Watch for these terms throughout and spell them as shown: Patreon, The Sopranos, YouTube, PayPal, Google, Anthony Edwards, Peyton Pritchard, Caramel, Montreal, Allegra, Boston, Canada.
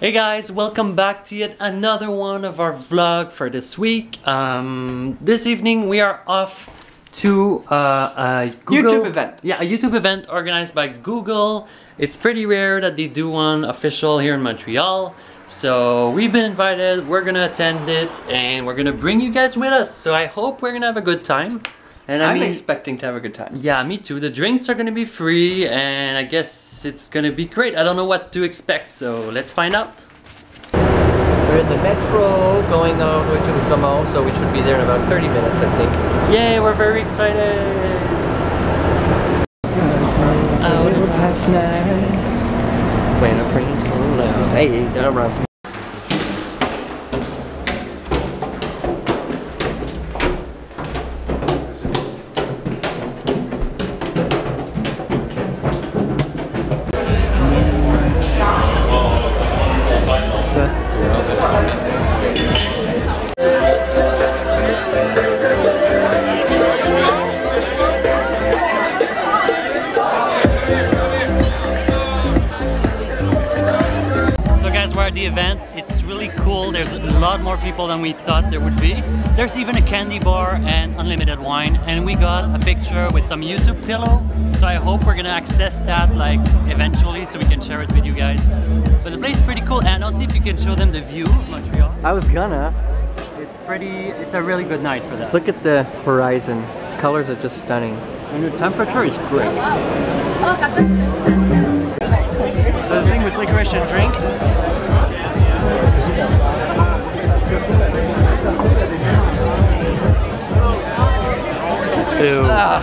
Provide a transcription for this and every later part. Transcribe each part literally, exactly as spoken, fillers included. Hey guys, welcome back to yet another one of our vlog for this week. Um, this evening we are off to uh, a Google, YouTube event. Yeah, a YouTube event organized by Google. It's pretty rare that they do one official here in Montreal. So we've been invited, we're gonna attend it, and we're gonna bring you guys with us. So I hope we're gonna have a good time. And I I'm mean, expecting to have a good time. Yeah, me too. The drinks are gonna be free and I guess it's gonna be great. I don't know what to expect, so let's find out. We're in the metro going all the way to Caramel, so we should be there in about thirty minutes, I think. Yay, we're very excited. Out of past night, when our brains go loud. Hey, all right. The event. It's really cool. There's a lot more people than we thought there would be. There's even a candy bar and unlimited wine, and we got a picture with some YouTube pillow, so I hope we're gonna access that like eventually so we can share it with you guys. But the place is pretty cool, and I'll see if you can show them the view of Montreal. I was gonna. It's pretty, it's a really good night for that. Look at the horizon. Colors are just stunning. And the temperature is great. So the thing with licorice and drink, Ew. Ah.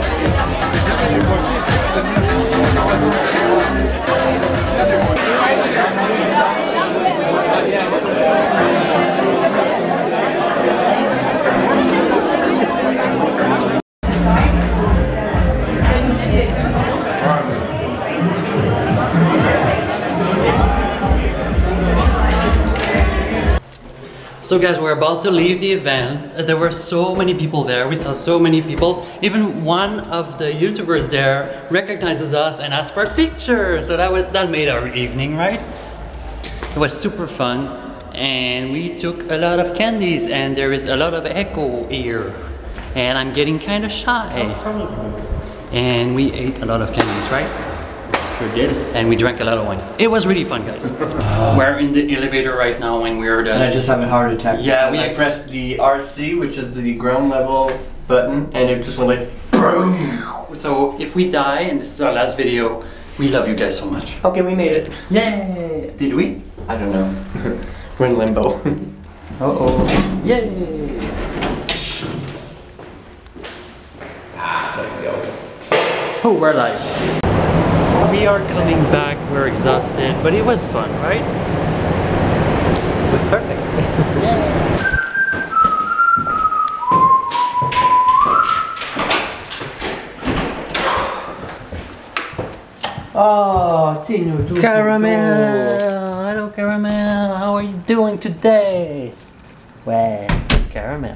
So guys, we're about to leave the event. There were so many people there. We saw so many people. Even one of the YouTubers there recognizes us and asks for a picture. So that was that made our evening, right? It was super fun, and we took a lot of candies. And there is a lot of echo here, and I'm getting kind of shy. And we ate a lot of candies, right? Sure did. And we drank a lot of wine. It was really fun, guys. Uh, we're in the elevator right now and we're done. And I just have a heart attack. Yeah, we I pressed the R C, which is the ground level button, and it just went like boom. So if we die, and this is our last video, we love you guys so much. Okay, we made it. Yay! Did we? I don't know. We're in limbo. Uh oh. Yay! There we go. Oh, we're alive. We are coming back, we're exhausted, but it was fun, right? It was perfect. Yeah. Oh, Tino, Caramel! Hello, Caramel! How are you doing today? Well, Caramel.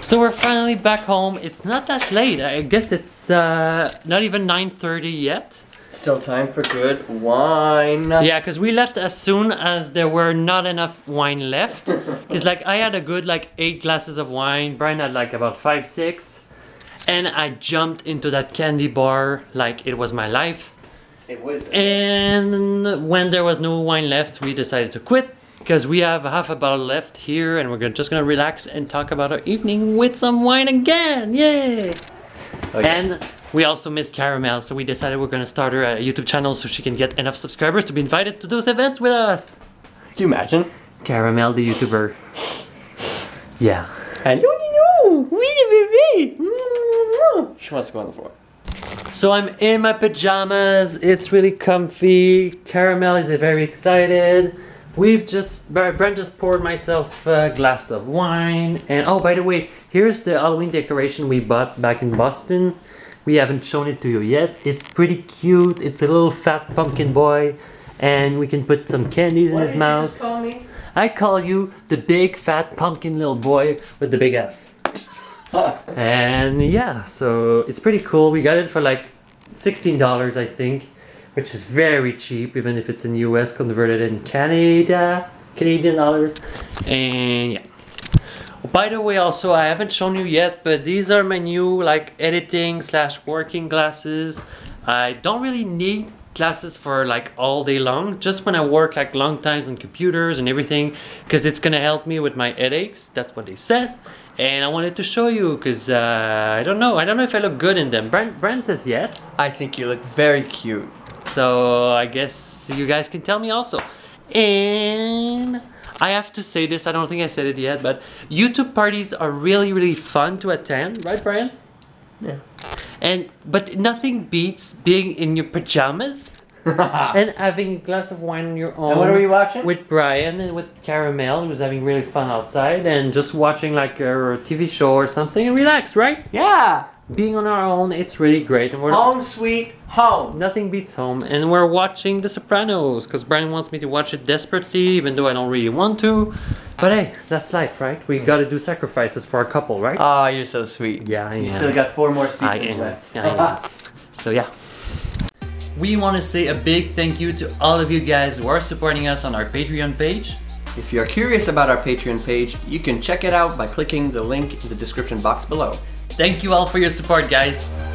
So we're finally back home. It's not that late. I guess it's uh, not even nine thirty yet. Still time for good wine. Yeah, because we left as soon as there were not enough wine left. Because like I had a good like eight glasses of wine. Brian had like about five, six. And I jumped into that candy bar like it was my life. It was. And when there was no wine left, we decided to quit. Because we have half a bottle left here and we're gonna, just gonna relax and talk about our evening with some wine again, yay! Okay. And we also miss Caramel, so we decided we're gonna start her a YouTube channel so she can get enough subscribers to be invited to those events with us! Can you imagine? Caramel the YouTuber. Yeah. And she wants to go on the floor. So I'm in my pajamas, it's really comfy, Caramel is very excited. We've just, Brent just poured myself a glass of wine, and oh, by the way, here's the Halloween decoration we bought back in Boston. We haven't shown it to you yet. It's pretty cute. It's a little fat pumpkin boy, and we can put some candies in his mouth. What did you call me? I call you the big fat pumpkin little boy with the big ass. And yeah, so it's pretty cool. We got it for like sixteen dollars, I think, which is very cheap, even if it's in U S converted in Canada, Canadian dollars. And yeah. By the way, also, I haven't shown you yet, but these are my new like editing slash working glasses. I don't really need glasses for like all day long, just when I work like long times on computers and everything, because it's gonna help me with my headaches. That's what they said. And I wanted to show you because uh, I don't know. I don't know if I look good in them. Brent, Brent says yes. I think you look very cute. So I guess you guys can tell me also. And I have to say this, I don't think I said it yet, but YouTube parties are really, really fun to attend. Right, Brian? Yeah. And but nothing beats being in your pajamas and having a glass of wine on your own. And what are we watching? With Brian and with Caramel, who's having really fun outside, and just watching like a T V show or something and relax, right? Yeah! Being on our own, it's really great. And we're home sweet home. Nothing beats home. And we're watching The Sopranos, because Brian wants me to watch it desperately, even though I don't really want to. But hey, that's life, right? We gotta do sacrifices for our couple, right? Oh, you're so sweet. Yeah, I am. You still got four more seasons left. I am. So yeah. We want to say a big thank you to all of you guys who are supporting us on our Patreon page. If you're curious about our Patreon page, you can check it out by clicking the link in the description box below. Thank you all for your support, guys.